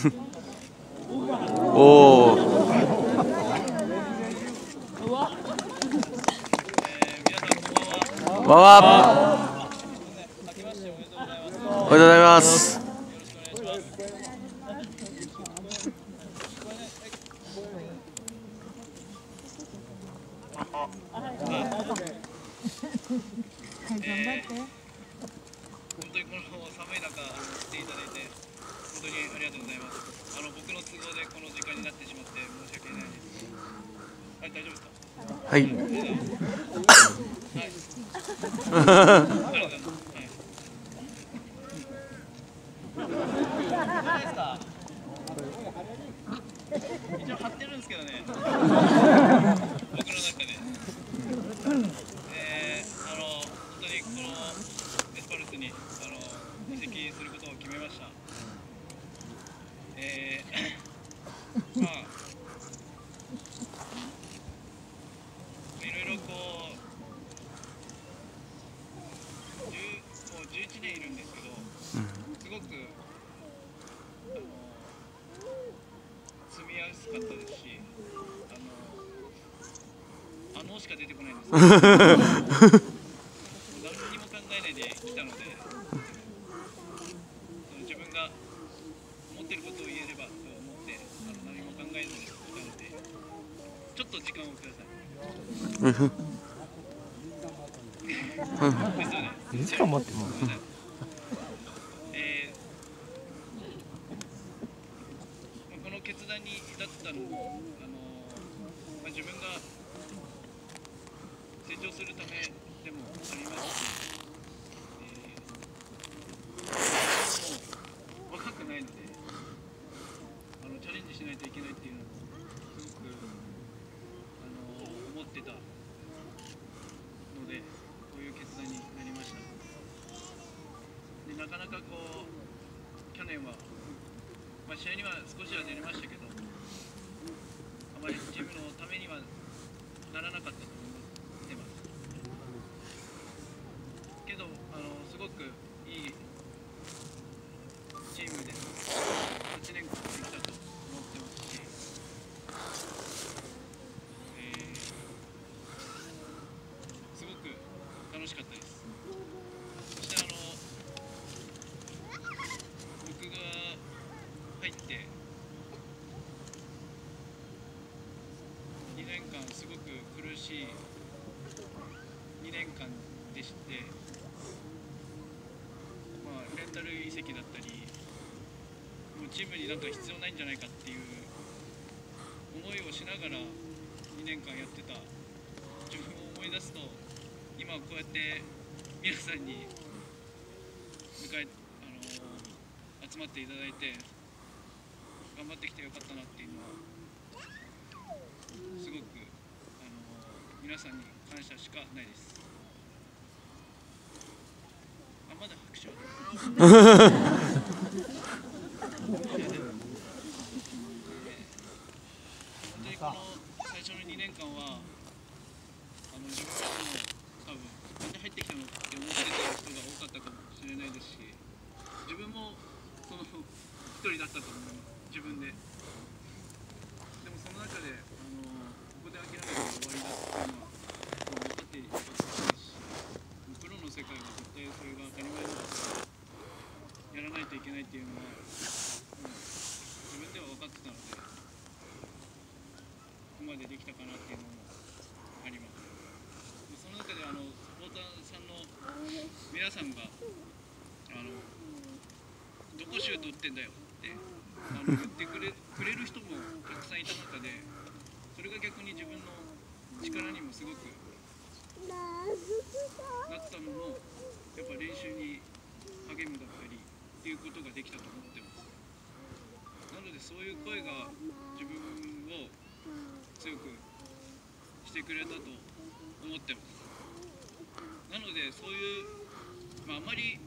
おお。おめでとうございます。はい。一応貼ってるんですけどね。僕の中で。本当にこのエスパルスに移籍することを決めました。まあ。しか出てこないんです。何にも考えないで来たので、自分が持ってることを言えればと思って、何も考えずに来たので、ちょっと時間をください。時間待っても。この決断に至ったのも、自分が成長するためでもありますし、もう若くないのでチャレンジしないといけないっていうのをすごく思ってたので、こういう決断になりました。でなかなかこう去年は、まあ、試合には少しは出れましたけど、あまりチームのためにはならなかったと。すごくいいチームで8年間できたと思ってますし、すごく楽しかったです。そして僕が入って2年間すごく苦しい2年間でして、レンタル移籍だったり、もうチームになんか必要ないんじゃないかっていう思いをしながら2年間やってた自分を思い出すと、今こうやって皆さんに集まっていただいて頑張ってきてよかったなっていうのはすごく皆さんに感謝しかないです。まだ拍手を最初の2年間は自分たちも多分みんな入ってきたのって思ってた人が多かったかもしれないですし、自分もその一人だったと思います。自分ででもその中でここで諦めて終わりだっていうのは分かっていたし、プロの世界はそれが当たり前だからやらないといけないっていうのは、自分では分かってたので、ここまでできたかなっていうのもあります。その中でサポーターさんの皆さんがどこシュート打ってんだよって言ってくれる人もたくさんいた中で、それが逆に自分の力にもすごくなったのも、やっぱ練習に励むだったりっていうことができたと思ってます。なのでそういう声が自分を強くしてくれたと思ってます。なのでそういう、あまり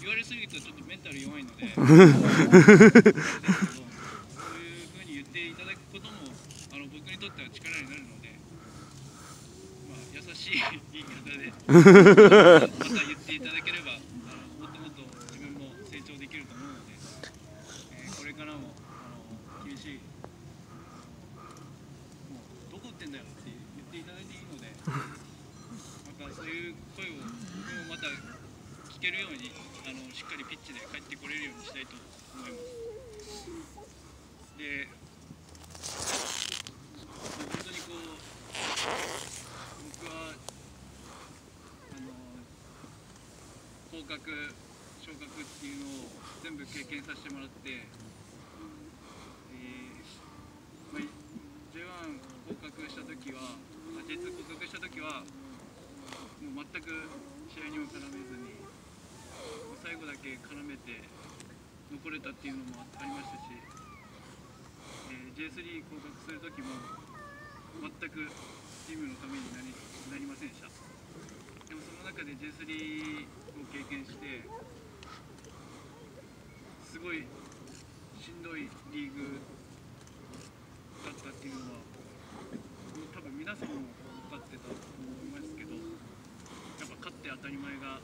言われすぎるとちょっとメンタル弱いのでそういうふうに言っていただくことも僕にとっては力になるので、優しい言い方でまた言っていただければもっともっと自分も成長できると思うので、これからもいし、もうどこ打ってんだよって言っていただいていいので、またそういう声をまた聞けるように、しっかりピッチで帰ってこれるようにしたいと思います。で、本当にこう僕は降格昇格っていうのを全部経験させてもらって。J1 降格したときは、J2 降格したときは、もう全く試合にも絡めずに、最後だけ絡めて残れたっていうのもありましたし、J3 降格するときも、全くチームのためになりませんでした。でもその中で J3 を経験して、すごいしんどいリーグだったっていうのは多分皆さんも分かってたと思いますけど、やっぱ勝って当たり前が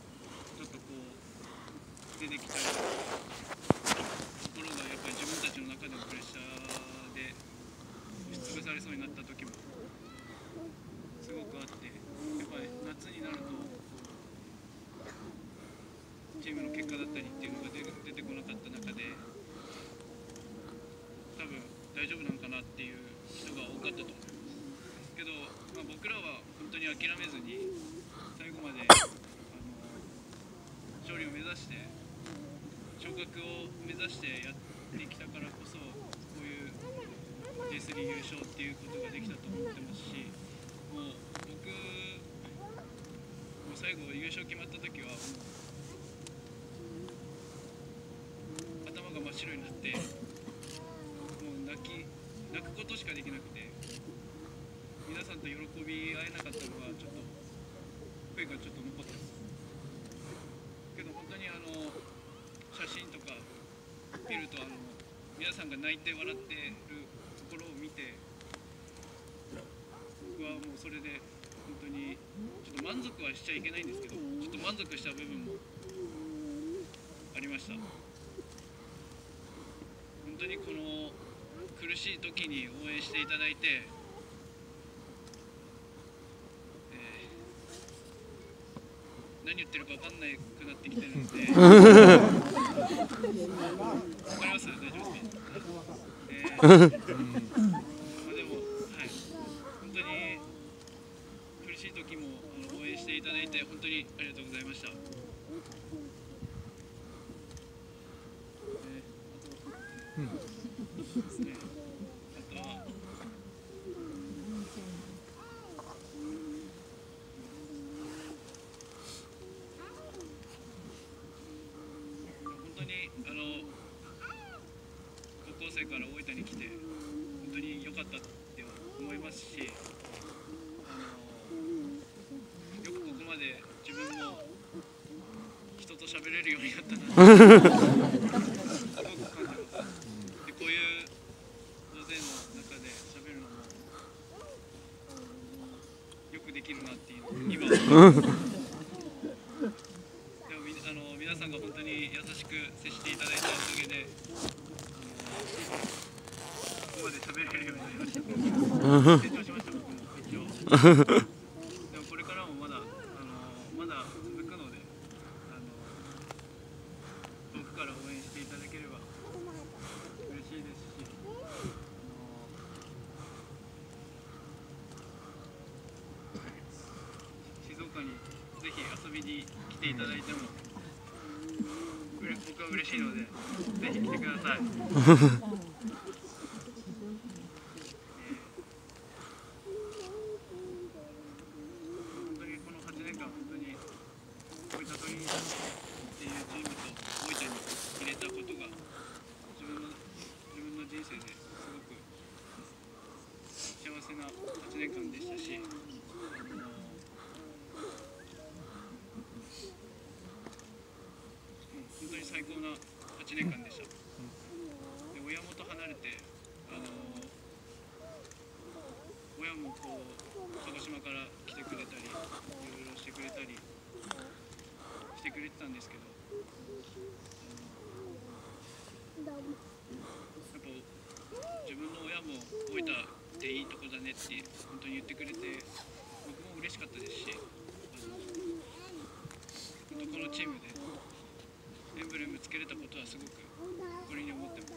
ちょっとこう出てきたりところがやっぱり自分たちの中でもプレッシャーで押しつぶされそうになった時もすごくあって、やっぱり夏になるとチームの結果だったりっていうのが出てこなかった中で多分大丈夫なのかなっていう人が多かったと思いますけど、まあ、僕らは本当に諦めずに最後まで勝利を目指して昇格を目指してやってきたからこそこういう J3 優勝っていうことができたと思ってますし、もう僕も最後優勝決まった時はもう頭が真っ白になって。泣くことしかできなくて、皆さんと喜び合えなかったのがちょっと悔いがちょっと残ってますけど、本当に写真とか見ると皆さんが泣いて笑ってるところを見て、僕はもうそれで本当にちょっと満足はしちゃいけないんですけど、ちょっと満足した部分もありました。本当にこの苦しい時に応援していただいて、何言ってるか分かんなくなってきてるんで分かります？大丈夫ですか？でも、はい、本当に苦しい時も応援していただいて本当にありがとうございました。高校生から大分に来て本当に良かったって思いますし、よくここまで自分も人と喋れるようになったなすごく感じます。でこういう大勢の中で喋るのもよくできるなっていう今は思いますでも皆さんが本当に優しく接していただいたおかげでここまで喋れるようになりました。成長しました僕も一応。でもこれからもまだ続くので、遠くから応援していただければ嬉しいですし、静岡にぜひ遊びに来ていただいても僕は嬉しいので、ぜひ来てください。最高な8年間でした。で親元離れて、親もこう鹿児島から来てくれたりいろいろしてくれたりしてくれてたんですけど、やっぱ自分の親も老いたっていいとこだねって本当に言ってくれて、僕も嬉しかったですし、本当このチームでエンブレムつけれたことはすごく誇りに思ってます。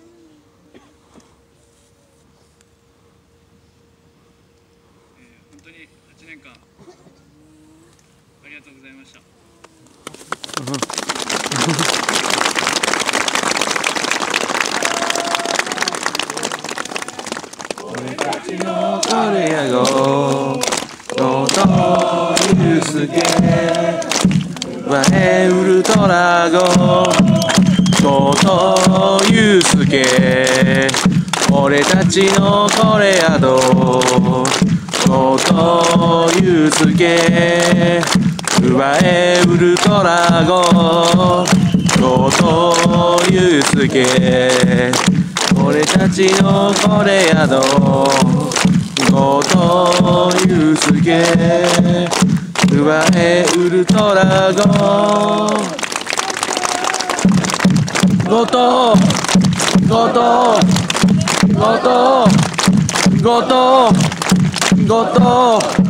本当に8年間ありがとうございました。俺たちのカレーゴ後藤優介我ウルトラゴー後藤優介俺たちのコレアド後藤優介上ウルトラゴ後藤優介俺たちのコレアド後藤優介上ウルトラゴ後藤